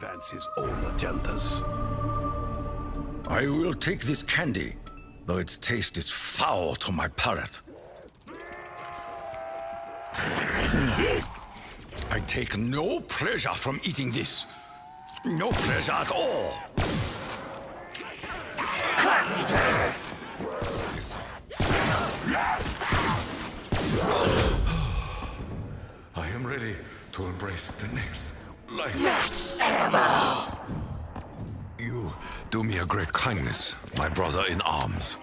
advance his own agendas. I will take this candy, though its taste is foul to my palate. I take no pleasure from eating this. No pleasure at all. I am ready to embrace the next life. Next animal! You do me a great kindness, my brother in arms.